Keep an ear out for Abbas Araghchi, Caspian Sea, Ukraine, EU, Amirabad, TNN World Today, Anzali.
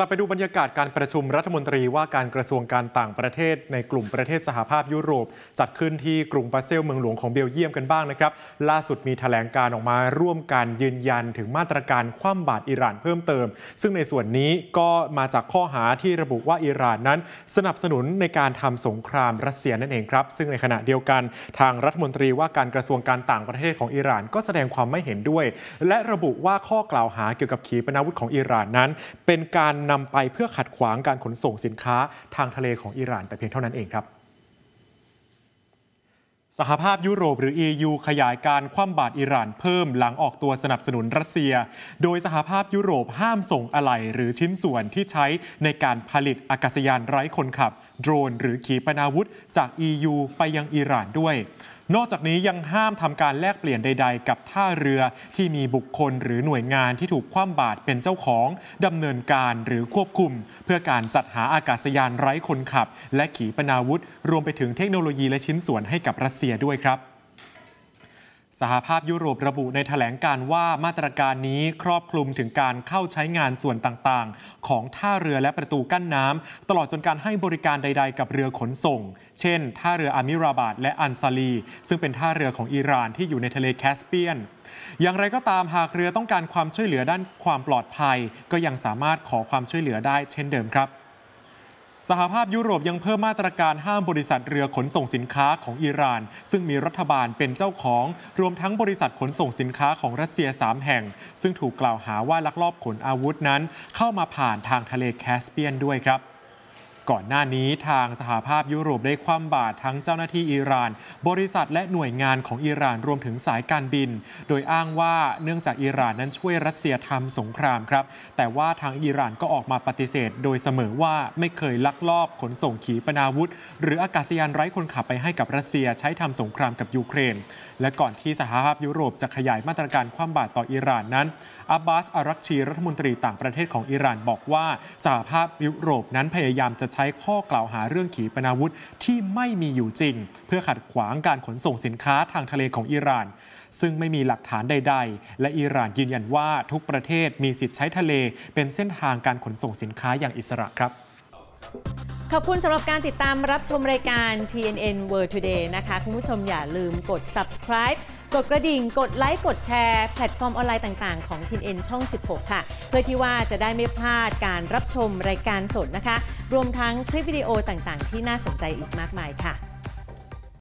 ลับไปดูบรรยากาศการประชุมรัฐมนตรีว่าการกระทรวงการต่างประเทศในกลุ่มประเทศสหภาพยุโรปจัดขึ้นที่กรุงบาเซลเมืองหลวงของเบลเยียมกันบ้างนะครับล่าสุดมีแถลงการออกมาร่วมกันยืนยันถึงมาตรการคว่ำบาตรอิหร่านเพิ่มเติมซึ่งในส่วนนี้ก็มาจากข้อหาที่ระบุว่าอิหร่านนั้นสนับสนุนในการทำสงครามรัสเซียนั่นเองครับซึ่งในขณะเดียวกันทางรัฐมนตรีว่าการกระทรวงการต่างประเทศของอิหร่านก็แสดงความไม่เห็นด้วยและระบุว่าข้อกล่าวหาเกี่ยวกับขีปนาวุธของอิหร่านนั้นเป็นการนำไปเพื่อขัดขวางการขนส่งสินค้าทางทะเลของอิหร่านแต่เพียงเท่านั้นเองครับสหภาพยุโรปหรือ EU ขยายการคว่ำบาตรอิหร่านเพิ่มหลังออกตัวสนับสนุนรัสเซียโดยสหภาพยุโรปห้ามส่งอะไหล่หรือชิ้นส่วนที่ใช้ในการผลิตอากาศยานไร้คนขับโดรนหรือขีปนาวุธจาก EU ไปยังอิหร่านด้วยนอกจากนี้ยังห้ามทำการแลกเปลี่ยนใดๆกับท่าเรือที่มีบุคคลหรือหน่วยงานที่ถูกคว่ำบาตรเป็นเจ้าของดำเนินการหรือควบคุมเพื่อการจัดหาอากาศยานไร้คนขับและขีปนาวุธรวมไปถึงเทคโนโลยีและชิ้นส่วนให้กับรัสเซียด้วยครับสหภาพยุโรประบุในแถลงการว่ามาตรการนี้ครอบคลุมถึงการเข้าใช้งานส่วนต่างๆของท่าเรือและประตูกั้นน้ำตลอดจนการให้บริการใดๆกับเรือขนส่งเช่นท่าเรืออามิราบาดและอันซาลีซึ่งเป็นท่าเรือของอิหร่านที่อยู่ในทะเลแคสเปียนอย่างไรก็ตามหากเรือต้องการความช่วยเหลือด้านความปลอดภัยก็ยังสามารถขอความช่วยเหลือได้เช่นเดิมครับสหภาพยุโรปยังเพิ่มมาตรการห้ามบริษัทเรือขนส่งสินค้าของอิหร่านซึ่งมีรัฐบาลเป็นเจ้าของรวมทั้งบริษัทขนส่งสินค้าของรัสเซีย3แห่งซึ่งถูกกล่าวหาว่าลักลอบขนอาวุธนั้นเข้ามาผ่านทางทะเลแคสเปียนด้วยครับก่อนหน้านี้ทางสหภาพยุโรปได้คว่ำบาตรทั้งเจ้าหน้าที่อิหร่านบริษัทและหน่วยงานของอิหร่านรวมถึงสายการบินโดยอ้างว่าเนื่องจากอิหร่านนั้นช่วยรัสเซียทำสงครามครับแต่ว่าทางอิหร่านก็ออกมาปฏิเสธโดยเสมอว่าไม่เคยลักลอบขนส่งขีปนาวุธหรืออากาศยานไร้คนขับไปให้กับรัสเซียใช้ทำสงครามกับยูเครนและก่อนที่สหภาพยุโรปจะขยายมาตรการคว่ำบาตรต่ออิหร่านนั้นอับบาส อารักชีรัฐมนตรีต่างประเทศของอิหร่านบอกว่าสหภาพยุโรปนั้นพยายามจะใช้ข้อกล่าวหาเรื่องขีปนาวุธที่ไม่มีอยู่จริงเพื่อขัดขวางการขนส่งสินค้าทางทะเลของอิหร่านซึ่งไม่มีหลักฐานใดๆและอิหร่านยืนยันว่าทุกประเทศมีสิทธิ์ใช้ทะเลเป็นเส้นทางการขนส่งสินค้าอย่างอิสระครับขอบคุณสำหรับการติดตามรับชมรายการ TNN World Today นะคะคุณผู้ชมอย่าลืมกด subscribe กดกระดิ่งกดไลค์กดแชร์แพลตฟอร์มออนไลน์ต่างๆของ TNN ช่อง 16 ค่ะเพื่อที่ว่าจะได้ไม่พลาดการรับชมรายการสดนะคะรวมทั้งคลิปวิดีโอต่างๆที่น่าสนใจอีกมากมายค่ะ